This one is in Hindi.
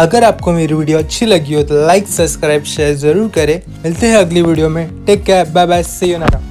अगर आपको मेरी वीडियो अच्छी लगी हो तो लाइक, सब्सक्राइब, शेयर जरूर करें। मिलते हैं अगली वीडियो में। Take care, bye bye, see you now.